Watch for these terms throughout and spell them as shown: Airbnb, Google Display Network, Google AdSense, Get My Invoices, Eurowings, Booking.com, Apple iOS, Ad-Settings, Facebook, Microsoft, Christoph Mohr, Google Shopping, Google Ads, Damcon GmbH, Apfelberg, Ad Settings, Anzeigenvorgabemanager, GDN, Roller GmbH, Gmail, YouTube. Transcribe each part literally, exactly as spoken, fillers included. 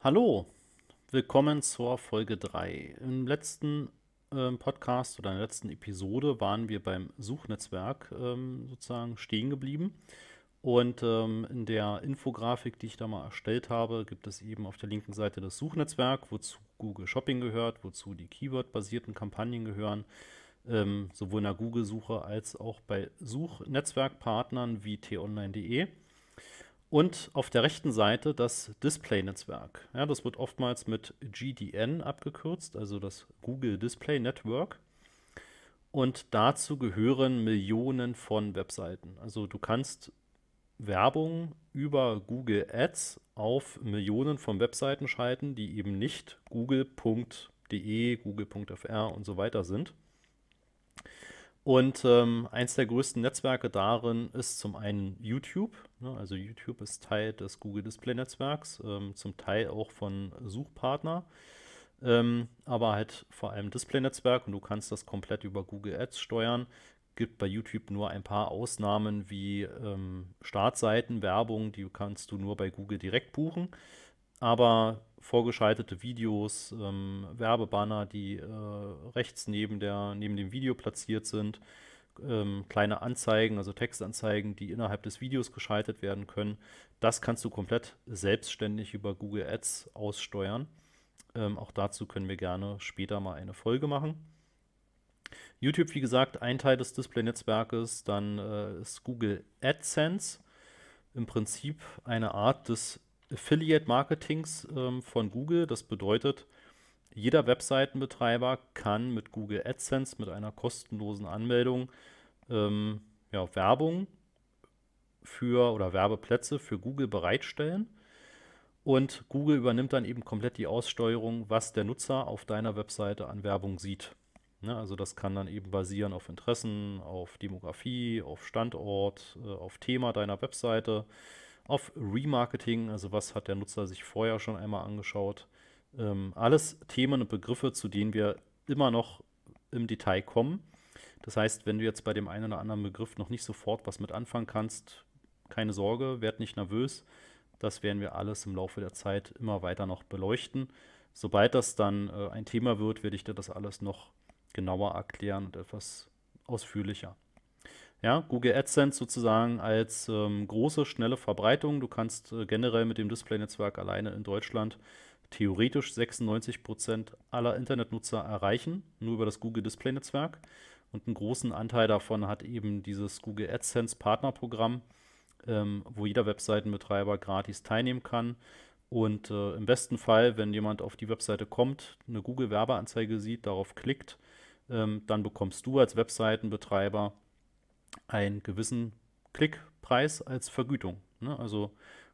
Hallo, willkommen zur Folge drei. Im letzten äh, Podcast oder in der letzten Episode waren wir beim Suchnetzwerk ähm, sozusagen stehen geblieben. Und ähm, in der Infografik, die ich da mal erstellt habe, gibt es eben auf der linken Seite das Suchnetzwerk, wozu Google Shopping gehört, wozu die Keyword-basierten Kampagnen gehören, ähm, sowohl in der Google-Suche als auch bei Suchnetzwerkpartnern wie t online punkt de. Und auf der rechten Seite das Display-Netzwerk. Ja, das wird oftmals mit G D N abgekürzt, also das Google Display Network. Und dazu gehören Millionen von Webseiten. Also du kannst Werbung über Google Ads auf Millionen von Webseiten schalten, die eben nicht google punkt de, google punkt fr und so weiter sind. Und ähm, eins der größten Netzwerke darin ist zum einen YouTube. Ne? Also YouTube ist Teil des Google Display Netzwerks, ähm, zum Teil auch von Suchpartner, ähm, aber halt vor allem Display Netzwerk, und du kannst das komplett über Google Ads steuern. Gibt bei YouTube nur ein paar Ausnahmen wie ähm, Startseitenwerbung, die kannst du nur bei Google direkt buchen. Aber vorgeschaltete Videos, ähm, Werbebanner, die äh, rechts neben, der, neben dem Video platziert sind, ähm, kleine Anzeigen, also Textanzeigen, die innerhalb des Videos geschaltet werden können, das kannst du komplett selbstständig über Google Ads aussteuern. Ähm, auch dazu können wir gerne später mal eine Folge machen. YouTube, wie gesagt, ein Teil des Display-Netzwerkes, dann äh, ist Google AdSense im Prinzip eine Art des Affiliate-Marketings ähm, von Google. Das bedeutet, jeder Webseitenbetreiber kann mit Google AdSense, mit einer kostenlosen Anmeldung, ähm, ja, Werbung für oder Werbeplätze für Google bereitstellen. Und Google übernimmt dann eben komplett die Aussteuerung, was der Nutzer auf deiner Webseite an Werbung sieht. Ne, also das kann dann eben basieren auf Interessen, auf Demografie, auf Standort, äh, auf Thema deiner Webseite, auf Remarketing, also was hat der Nutzer sich vorher schon einmal angeschaut. Ähm, alles Themen und Begriffe, zu denen wir immer noch im Detail kommen. Das heißt, wenn du jetzt bei dem einen oder anderen Begriff noch nicht sofort was mit anfangen kannst, keine Sorge, werd nicht nervös. Das werden wir alles im Laufe der Zeit immer weiter noch beleuchten. Sobald das dann äh, ein Thema wird, werde ich dir das alles noch genauer erklären und etwas ausführlicher. Ja, Google AdSense sozusagen als ähm, große, schnelle Verbreitung. Du kannst äh, generell mit dem Display-Netzwerk alleine in Deutschland theoretisch sechsundneunzig Prozent aller Internetnutzer erreichen, nur über das Google Display-Netzwerk. Und einen großen Anteil davon hat eben dieses Google AdSense-Partnerprogramm, ähm, wo jeder Webseitenbetreiber gratis teilnehmen kann. Und äh, im besten Fall, wenn jemand auf die Webseite kommt, eine Google-Werbeanzeige sieht, darauf klickt, ähm, dann bekommst du als Webseitenbetreiber einen gewissen Klickpreis als Vergütung. Ne? Also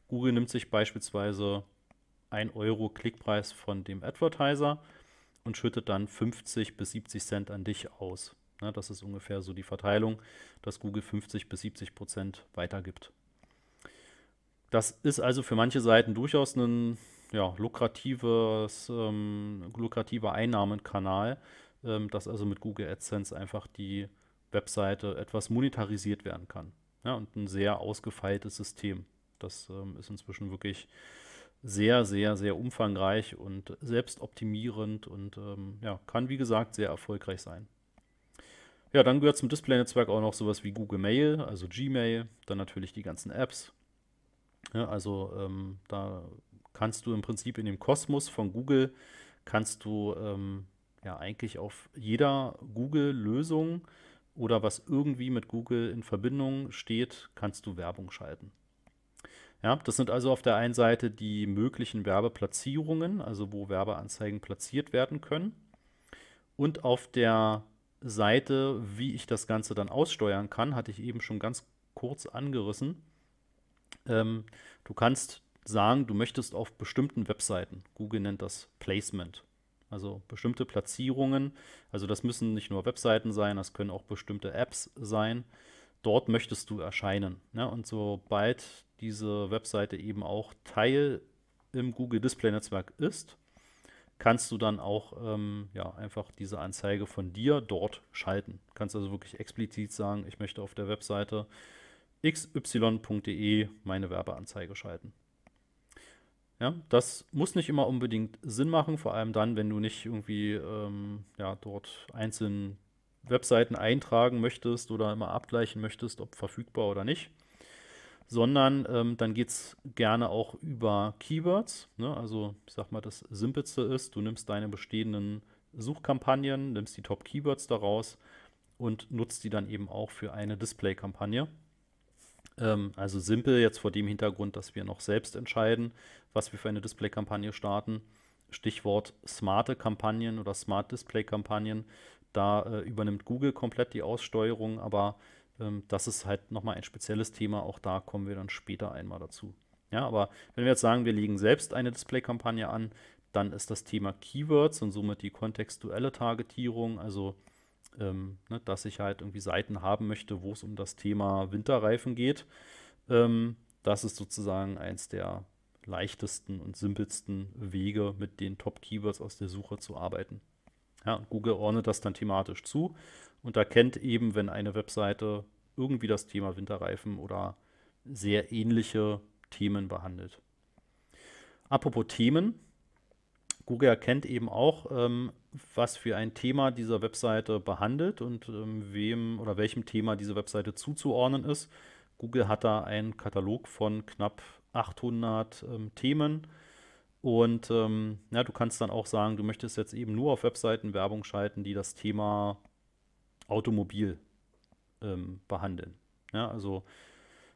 Google nimmt sich beispielsweise ein Euro Klickpreis von dem Advertiser und schüttet dann fünfzig bis siebzig Cent an dich aus. Ne? Das ist ungefähr so die Verteilung, dass Google fünfzig bis siebzig Prozent weitergibt. Das ist also für manche Seiten durchaus ein ja, lukratives, ähm, lukrativer Einnahmenkanal, ähm, dass also mit Google AdSense einfach die Webseite etwas monetarisiert werden kann. Ja, und ein sehr ausgefeiltes System. Das ähm, ist inzwischen wirklich sehr, sehr, sehr umfangreich und selbstoptimierend und ähm, ja, kann, wie gesagt, sehr erfolgreich sein. Ja, dann gehört zum Display-Netzwerk auch noch sowas wie Google Mail, also Gmail, dann natürlich die ganzen Apps. Ja, also ähm, da kannst du im Prinzip in dem Kosmos von Google, kannst du ähm, ja eigentlich auf jeder Google-Lösung oder was irgendwie mit Google in Verbindung steht, kannst du Werbung schalten. Ja, das sind also auf der einen Seite die möglichen Werbeplatzierungen, also wo Werbeanzeigen platziert werden können. Und auf der Seite, wie ich das Ganze dann aussteuern kann, hatte ich eben schon ganz kurz angerissen. Ähm, du kannst sagen, du möchtest auf bestimmten Webseiten, Google nennt das Placement, also bestimmte Platzierungen, also das müssen nicht nur Webseiten sein, das können auch bestimmte Apps sein. Dort möchtest du erscheinen. Ne? Und sobald diese Webseite eben auch Teil im Google Display Netzwerk ist, kannst du dann auch ähm, ja, einfach diese Anzeige von dir dort schalten. Du kannst also wirklich explizit sagen, ich möchte auf der Webseite x y punkt de meine Werbeanzeige schalten. Ja, das muss nicht immer unbedingt Sinn machen, vor allem dann, wenn du nicht irgendwie ähm, ja, dort einzelne Webseiten eintragen möchtest oder immer abgleichen möchtest, ob verfügbar oder nicht, sondern ähm, dann geht es gerne auch über Keywords, ne? Also ich sag mal, das Simpelste ist, du nimmst deine bestehenden Suchkampagnen, nimmst die Top-Keywords daraus und nutzt die dann eben auch für eine Display-Kampagne. Ähm, also simpel jetzt vor dem Hintergrund, dass wir noch selbst entscheiden, was wir für eine Display-Kampagne starten. Stichwort smarte Kampagnen oder Smart-Display-Kampagnen. Da äh, übernimmt Google komplett die Aussteuerung, aber ähm, das ist halt nochmal ein spezielles Thema. Auch da kommen wir dann später einmal dazu. Ja, aber wenn wir jetzt sagen, wir legen selbst eine Display-Kampagne an, dann ist das Thema Keywords und somit die kontextuelle Targetierung, also Ähm, ne, dass ich halt irgendwie Seiten haben möchte, wo es um das Thema Winterreifen geht. Ähm, das ist sozusagen eins der leichtesten und simpelsten Wege, mit den Top-Keywords aus der Suche zu arbeiten. Ja, Google ordnet das dann thematisch zu und erkennt eben, wenn eine Webseite irgendwie das Thema Winterreifen oder sehr ähnliche Themen behandelt. Apropos Themen. Google erkennt eben auch, ähm, was für ein Thema diese Webseite behandelt und ähm, wem oder welchem Thema diese Webseite zuzuordnen ist. Google hat da einen Katalog von knapp achthundert ähm, Themen und ähm, ja, du kannst dann auch sagen, du möchtest jetzt eben nur auf Webseiten Werbung schalten, die das Thema Automobil ähm, behandeln. Ja, also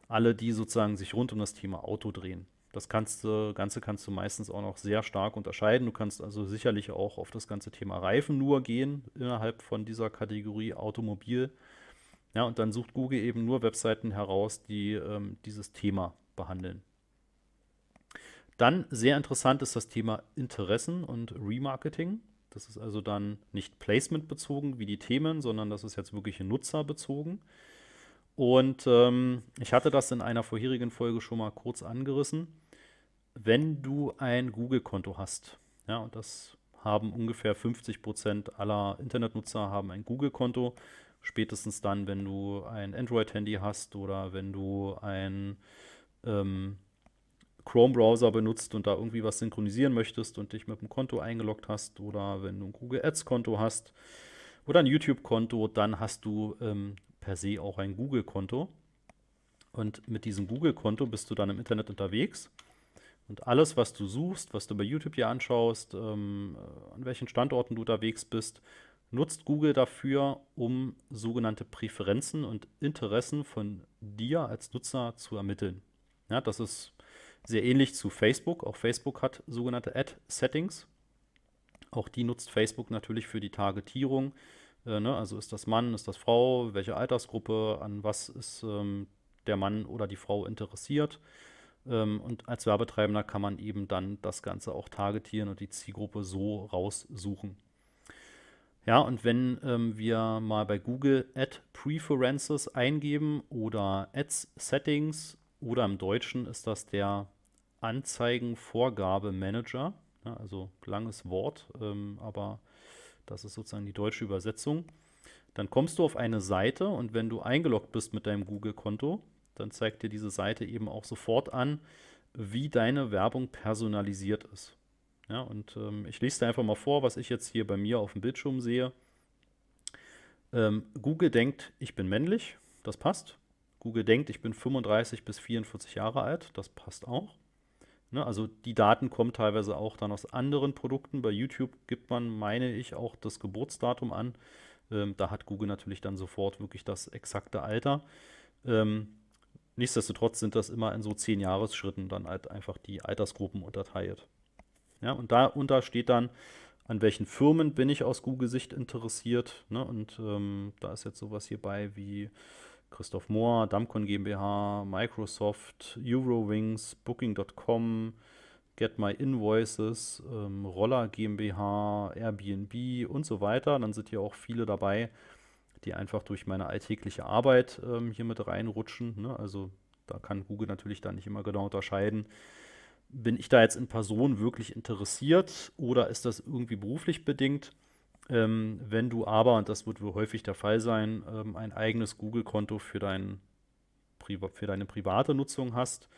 alle, die sozusagen sich rund um das Thema Auto drehen. Das kannst du, Ganze kannst du meistens auch noch sehr stark unterscheiden. Du kannst also sicherlich auch auf das ganze Thema Reifen nur gehen, innerhalb von dieser Kategorie Automobil. Ja, und dann sucht Google eben nur Webseiten heraus, die ähm, dieses Thema behandeln. Dann sehr interessant ist das Thema Interessen und Remarketing. Das ist also dann nicht placementbezogen wie die Themen, sondern das ist jetzt wirklich nutzerbezogen. Und ähm, ich hatte das in einer vorherigen Folge schon mal kurz angerissen. Wenn du ein Google-Konto hast, ja, und das haben ungefähr fünfzig Prozent aller Internetnutzer haben ein Google-Konto, spätestens dann, wenn du ein Android-Handy hast oder wenn du einen ähm, Chrome-Browser benutzt und da irgendwie was synchronisieren möchtest und dich mit dem Konto eingeloggt hast oder wenn du ein Google Ads-Konto hast oder ein YouTube-Konto, dann hast du ähm, per se auch ein Google-Konto und mit diesem Google-Konto bist du dann im Internet unterwegs und alles, was du suchst, was du bei YouTube hier anschaust, ähm, an welchen Standorten du unterwegs bist, nutzt Google dafür, um sogenannte Präferenzen und Interessen von dir als Nutzer zu ermitteln. Ja, das ist sehr ähnlich zu Facebook. Auch Facebook hat sogenannte Ad-Settings. Auch die nutzt Facebook natürlich für die Targetierung. Also ist das Mann, ist das Frau, welche Altersgruppe, an was ist ähm, der Mann oder die Frau interessiert. Ähm, und als Werbetreibender kann man eben dann das Ganze auch targetieren und die Zielgruppe so raussuchen. Ja, und wenn ähm, wir mal bei Google Ad Preferences eingeben oder Ads Settings oder im Deutschen ist das der Anzeigenvorgabemanager, ja, also langes Wort, ähm, aber das ist sozusagen die deutsche Übersetzung. Dann kommst du auf eine Seite und wenn du eingeloggt bist mit deinem Google-Konto, dann zeigt dir diese Seite eben auch sofort an, wie deine Werbung personalisiert ist. Ja, und ähm, ich lese dir einfach mal vor, was ich jetzt hier bei mir auf dem Bildschirm sehe. Ähm, Google denkt, ich bin männlich, das passt. Google denkt, ich bin fünfunddreißig bis vierundvierzig Jahre alt, das passt auch. Also die Daten kommen teilweise auch dann aus anderen Produkten. Bei YouTube gibt man, meine ich, auch das Geburtsdatum an. Ähm, da hat Google natürlich dann sofort wirklich das exakte Alter. Ähm, nichtsdestotrotz sind das immer in so zehn Jahresschritten dann halt einfach die Altersgruppen unterteilt. Ja, und darunter steht dann, an welchen Firmen bin ich aus Google-Sicht interessiert. Ne? Und ähm, da ist jetzt sowas hierbei wie Christoph Mohr, Damcon GmbH, Microsoft, Eurowings, Booking Punkt com, Get My Invoices, ähm, Roller GmbH, Airbnb und so weiter. Dann sind hier auch viele dabei, die einfach durch meine alltägliche Arbeit ähm, hier mit reinrutschen. Ne? Also da kann Google natürlich dann nicht immer genau unterscheiden, bin ich da jetzt in Person wirklich interessiert oder ist das irgendwie beruflich bedingt? Ähm, wenn du aber, und das wird wohl häufig der Fall sein, ähm, ein eigenes Google-Konto für, dein, für deine private Nutzung hast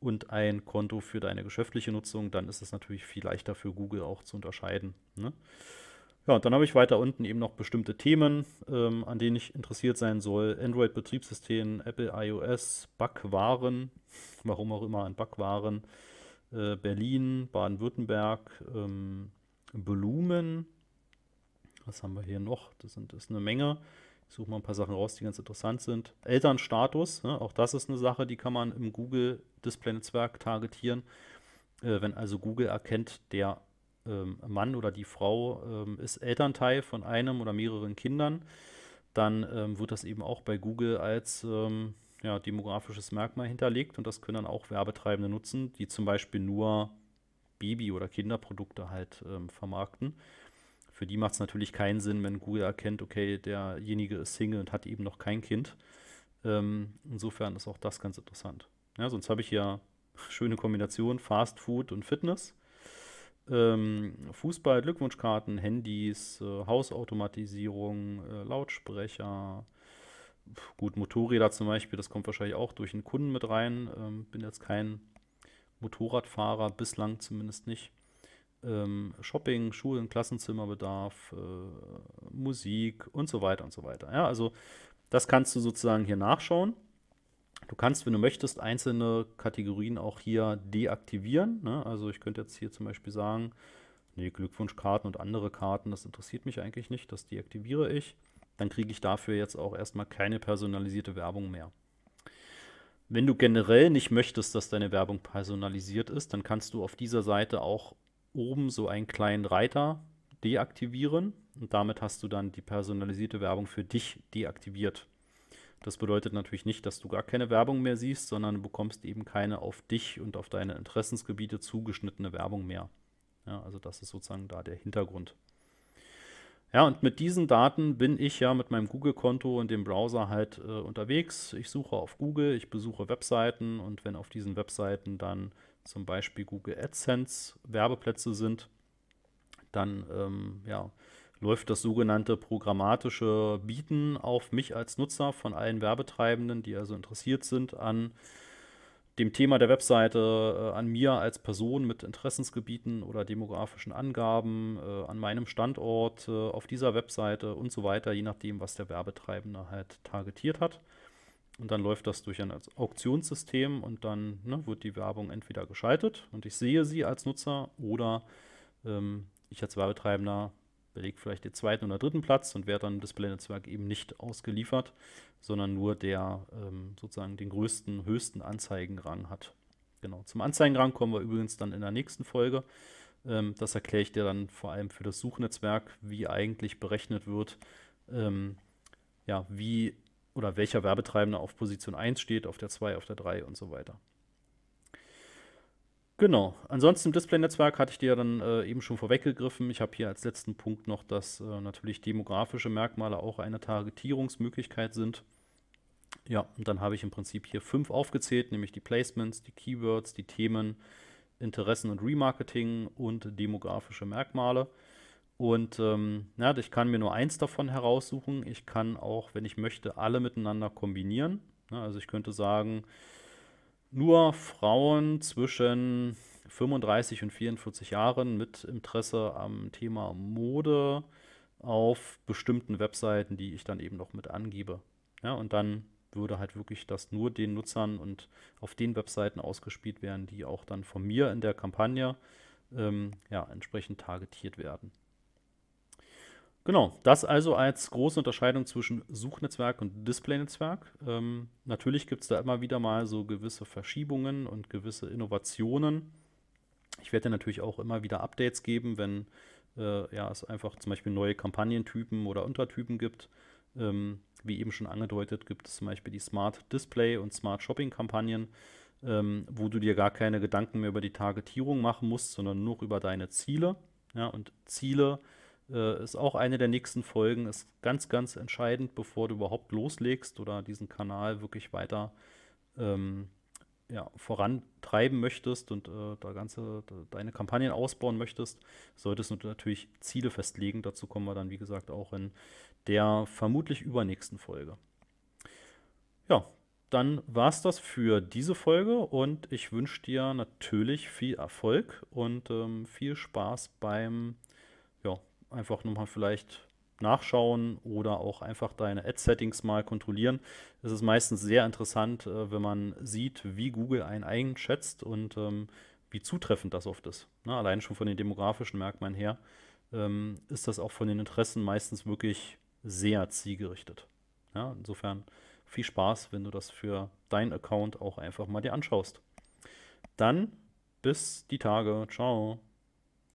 und ein Konto für deine geschäftliche Nutzung, dann ist es natürlich viel leichter für Google auch zu unterscheiden, ne? Ja, und dann habe ich weiter unten eben noch bestimmte Themen, ähm, an denen ich interessiert sein soll. Android-Betriebssystem, Apple iOS, Backwaren, warum auch immer an Backwaren, äh, Berlin, Baden-Württemberg, ähm, Blumen. Was haben wir hier noch? Das, sind, das ist eine Menge. Ich suche mal ein paar Sachen raus, die ganz interessant sind. Elternstatus, ne? Auch das ist eine Sache, die kann man im Google Display Netzwerk targetieren. Äh, wenn also Google erkennt, der Mann oder die Frau ähm, ist Elternteil von einem oder mehreren Kindern, dann ähm, wird das eben auch bei Google als ähm, ja, demografisches Merkmal hinterlegt, und das können dann auch Werbetreibende nutzen, die zum Beispiel nur Baby- oder Kinderprodukte halt ähm, vermarkten. Für die macht es natürlich keinen Sinn, wenn Google erkennt, okay, derjenige ist Single und hat eben noch kein Kind. Ähm, insofern ist auch das ganz interessant. Ja, sonst habe ich ja schöne Kombination Fast Food und Fitness. Fußball, Glückwunschkarten, Handys, äh, Hausautomatisierung, äh, Lautsprecher, gut, Motorräder zum Beispiel, das kommt wahrscheinlich auch durch einen Kunden mit rein. Ähm, bin jetzt kein Motorradfahrer, bislang zumindest nicht. Ähm, Shopping, Schulen, Klassenzimmerbedarf, äh, Musik und so weiter und so weiter. Ja, also das kannst du sozusagen hier nachschauen. Du kannst, wenn du möchtest, einzelne Kategorien auch hier deaktivieren, ne? Also ich könnte jetzt hier zum Beispiel sagen, nee, Glückwunschkarten und andere Karten, das interessiert mich eigentlich nicht, das deaktiviere ich. Dann kriege ich dafür jetzt auch erstmal keine personalisierte Werbung mehr. Wenn du generell nicht möchtest, dass deine Werbung personalisiert ist, dann kannst du auf dieser Seite auch oben so einen kleinen Reiter deaktivieren, und damit hast du dann die personalisierte Werbung für dich deaktiviert. Das bedeutet natürlich nicht, dass du gar keine Werbung mehr siehst, sondern du bekommst eben keine auf dich und auf deine Interessensgebiete zugeschnittene Werbung mehr. Ja, also das ist sozusagen da der Hintergrund. Ja, und mit diesen Daten bin ich ja mit meinem Google-Konto und dem Browser halt äh, unterwegs. Ich suche auf Google, ich besuche Webseiten, und wenn auf diesen Webseiten dann zum Beispiel Google AdSense Werbeplätze sind, dann ähm, ja, läuft das sogenannte programmatische Bieten auf mich als Nutzer von allen Werbetreibenden, die also interessiert sind an dem Thema der Webseite, äh, an mir als Person mit Interessensgebieten oder demografischen Angaben, äh, an meinem Standort, äh, auf dieser Webseite und so weiter, je nachdem, was der Werbetreibende halt targetiert hat. Und dann läuft das durch ein Auktionssystem, und dann, ne, wird die Werbung entweder geschaltet und ich sehe sie als Nutzer, oder ähm, ich als Werbetreibender belegt vielleicht den zweiten oder dritten Platz und wäre dann im Display-Netzwerk eben nicht ausgeliefert, sondern nur der ähm, sozusagen den größten, höchsten Anzeigenrang hat. Genau, zum Anzeigenrang kommen wir übrigens dann in der nächsten Folge. Ähm, das erkläre ich dir dann vor allem für das Suchnetzwerk, wie eigentlich berechnet wird, ähm, ja, wie oder welcher Werbetreibende auf Position eins steht, auf der zwei, auf der drei und so weiter. Genau, ansonsten im Display-Netzwerk hatte ich dir dann äh, eben schon vorweggegriffen. Ich habe hier als letzten Punkt noch, dass äh, natürlich demografische Merkmale auch eine Targetierungsmöglichkeit sind. Ja, und dann habe ich im Prinzip hier fünf aufgezählt, nämlich die Placements, die Keywords, die Themen, Interessen und Remarketing und demografische Merkmale. Und ähm, ja, ich kann mir nur eins davon heraussuchen. Ich kann auch, wenn ich möchte, alle miteinander kombinieren. Ja, also ich könnte sagen, nur Frauen zwischen fünfunddreißig und vierundvierzig Jahren mit Interesse am Thema Mode auf bestimmten Webseiten, die ich dann eben noch mit angebe. Ja, und dann würde halt wirklich das nur den Nutzern und auf den Webseiten ausgespielt werden, die auch dann von mir in der Kampagne ähm, ja, entsprechend targetiert werden. Genau, das also als große Unterscheidung zwischen Suchnetzwerk und Display-Netzwerk. Ähm, natürlich gibt es da immer wieder mal so gewisse Verschiebungen und gewisse Innovationen. Ich werde ja natürlich auch immer wieder Updates geben, wenn äh, ja, es einfach zum Beispiel neue Kampagnentypen oder Untertypen gibt. Ähm, wie eben schon angedeutet, gibt es zum Beispiel die Smart Display und Smart Shopping Kampagnen, ähm, wo du dir gar keine Gedanken mehr über die Targetierung machen musst, sondern nur über deine Ziele. Ja, und Ziele ist auch eine der nächsten Folgen, ist ganz, ganz entscheidend, bevor du überhaupt loslegst oder diesen Kanal wirklich weiter ähm, ja, vorantreiben möchtest und äh, da ganze, da, deine Kampagnen ausbauen möchtest, solltest du natürlich Ziele festlegen. Dazu kommen wir dann, wie gesagt, auch in der vermutlich übernächsten Folge. Ja, dann war es das für diese Folge und ich wünsche dir natürlich viel Erfolg und ähm, viel Spaß beim, ja, einfach nochmal vielleicht nachschauen oder auch einfach deine Ad-Settings mal kontrollieren. Es ist meistens sehr interessant, äh, wenn man sieht, wie Google einen einschätzt und ähm, wie zutreffend das oft ist. Ne? Allein schon von den demografischen Merkmalen her ähm, ist das auch von den Interessen meistens wirklich sehr zielgerichtet. Ja, insofern viel Spaß, wenn du das für deinen Account auch einfach mal dir anschaust. Dann bis die Tage. Ciao.